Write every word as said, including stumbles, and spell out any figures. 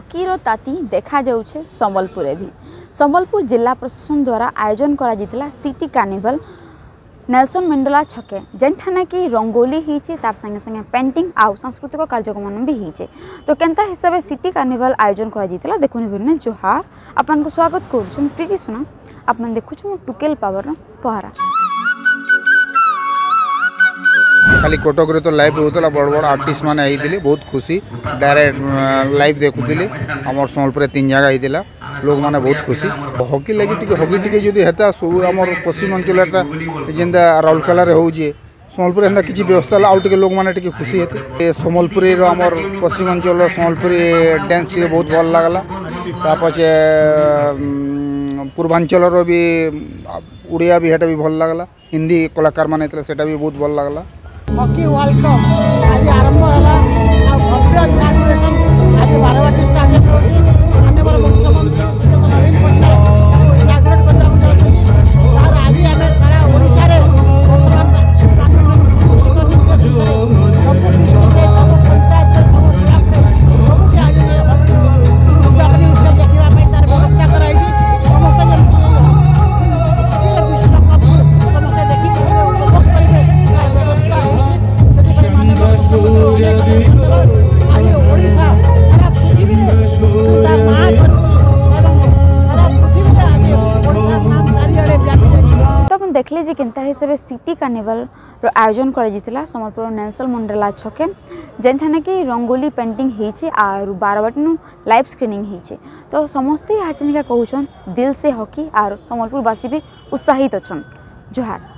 हकीर ताती देखा जाउछे संबलपुर भी। संबलपुर जिला प्रशासन द्वारा आयोजन करा सिटी कार्निवल नेल्सन मंडेला छके जेनठाना कि रंगोली होइछे तार संगे संगे पेंटिंग आउ सांस्कृतिक कार्यक्रम भी होइछे। तो केनता हिसाब से सिटी कार्निवल आयोजन करा देखुनि बिरने जोहार आपन को स्वागत करूछन प्रीति सुना। आपन देखुछु टुकेल पावर पहरा खाली कटक तो लाइव होता बड़ बड़ आर्टिस्ट मैंने आई बहुत खुशी डायरेक्ट लाइव देखुली आम सम्बलपुर तीन जगह लोग माने बहुत खुशी हकी लगी टी हकी टी हेता सब आम पश्चिम अंचल जेनता राउरकेला हो सम्बलपुर एंता किसी व्यवस्था है आउटे लोग मैंने खुशी हेते सम्बलपुरी आम पश्चिम अंचल सम्बलपुरी डांस टी बहुत भल लगला तापे पूर्वांचल भी उड़िया भी हेटा भी भल लगला हिंदी कलाकार मैंने सेटा भी बहुत भल लगला। हॉकी वर्ल्ड कप आज आरंभ होला और भव्य इनागुरेशन आज बारवाटी स्टेडियम माननीय मुख्यमंत्री नवीन पटनायक इनागुरेट कर आज आम सारा ओडिशा रे देखले जी केनता हिसाब से सिटी कार्निवल आयोजन करा सम्बलपुर नेल्सन मंडेला छके जेनठाना कि रंगोली पेंटिंग होइछे आर बारवाटन लाइव स्क्रीनिंग होइछे। तो समस्ते हाचनिका कहउछन दिल से हॉकी आर सम्बलपुरवासी भी उत्साहित अछन। जोहार।